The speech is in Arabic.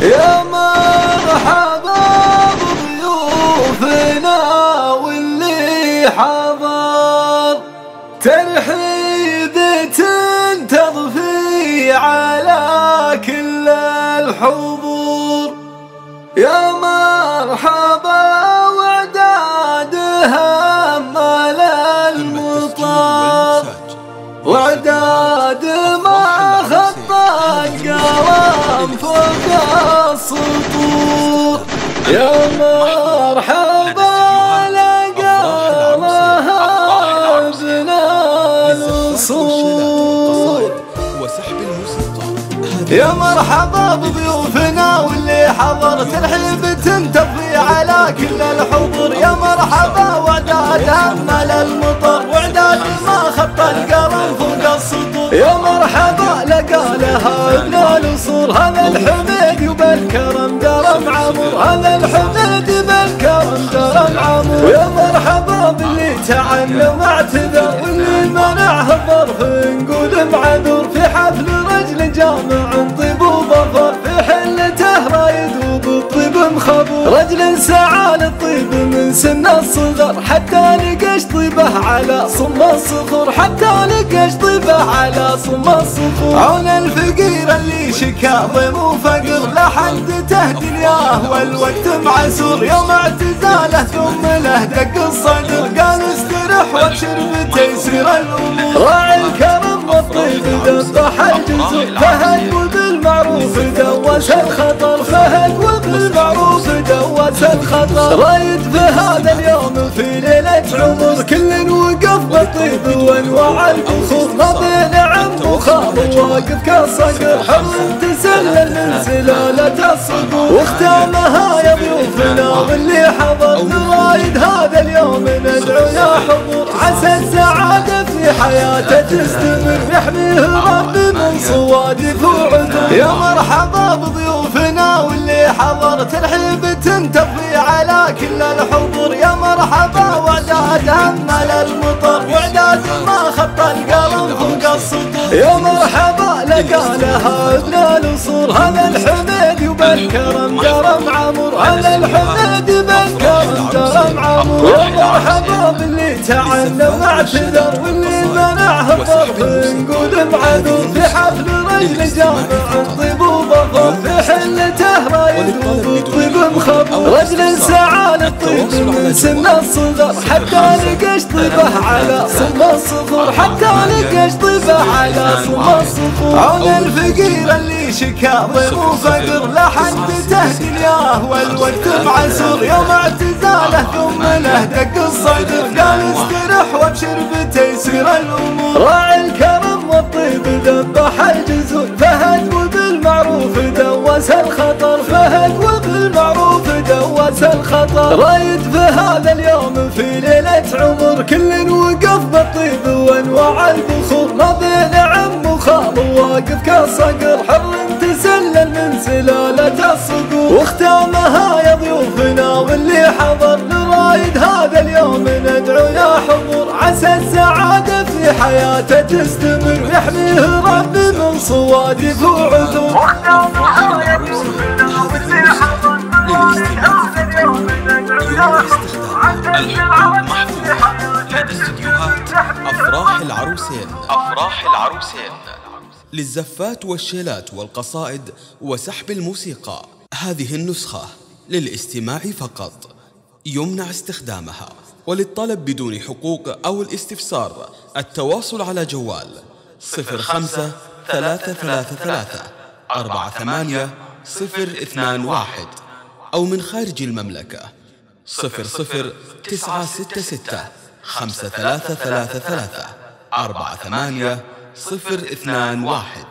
يا مرحبا بضيوفنا واللي حضر ترحيدة تضفي على كل الحضور. يا مرحبا وعدادها مال المطار وعداد ما خطت قوام فوق السطور. يا مرحبا لقامها بنال الصور. يا مرحبا بضيوفنا واللي حضرت الحلبة تضفي على كل الحضور. يا مرحبا وعداد مال المطر وعداد ما خط القرن فوق السطور. يا مرحبا لقى لها بنال الصور. هذا الحميد وبالكرم درم عمر، هذا الحميد بالكرم درم عمر. يا مرحبا باللي تعلم اعتذر واللي منعه الظرف نقول معذور. في حفل رجل جامع طيب وظفر في حلته رايد وبالطيب مخبر، رجل سعى للطيب من سن الصغر حتى لقش طيبه على صم الصخور، حتى لقش طيبه على صم الصخور. عون الفقير اللي شكا ضيم وفقر لا حد تهدي دنياه والوقت معسور. يوم اعتزاله ثم له دق الصدر قال استرح وابشر بتيسير الامور. راعي الكرم والطيب ذبح الجزر فهد وبالمعروف دوس الخطر، فهد وبالمعروف دوس الخطر. رايد في هذا اليوم في ليله عمر كل وقف بالطيب وانواع الكسور. ربي نعم وخاض واقف كالصقر حر تسلل من سلاله الصقور. واختامها يا ضيوفنا واللي حضر نرايد هذا اليوم ندعو يا حضور. عسى السعاده في حياته تستمر يحميه ربي من صوادف وعذر. يا مرحبا بضيوفنا واللي حضرت الحلبة تضفي على كل الحضور. يا مرحبا وعداد همل المطر وعداد ما خط القلم فوق السطور. يا مرحبا لقى لها بنال الصور. هذا الحميد وبالكرم درم عمر، هذا الحميد بالكرم درم عمر. يا مرحبا باللي تعلم اعتذر واللي منعه الظرف نقول معذور. في حفل رجل جامع طيب وظفر في حلته رايد وبالطيب مخبر، رجل سعى للطيب من سن الصغر حتى لقش طيبه على صم الصخور، حتى لقش طيبه على صم الصخور. عون الفقير اللي شكا ضيم وفقر لا حد تهدي دنياه والوقت معسور. يوم اعتزاله ثم له دق الصدر قال استرح وابشر بتيسير الامور. راعي الكرم والطيب ذبح الجزور فهد وبالمعروف دوس الخطر، فهد وبالمعروف دوس الخطر. رايد في هذا اليوم في ليله عمر كل وقف بالطيب وانواع البخور. ربي نعم وخاض واقف كالصقر حر تسلل من سلاله الصقور. واختامها يا ضيوفنا واللي حضر نرايد هذا اليوم ندعو يا حضور. عسى السعاده في حياته تستمر يحميه ربي من صوادف وعذور. واختامها يا ضيوفنا واللي حضر نرايد هذا اليوم ندعو يا حضور. عسى السعاده في حياته تستمر افراح العروسين. افراح العروسين للزفات والشيلات والقصائد وسحب الموسيقى. هذه النسخة للاستماع فقط، يمنع استخدامها. وللطلب بدون حقوق أو الاستفسار التواصل على جوال 05 333 48021 أو من خارج المملكة 00 966 5333 48021.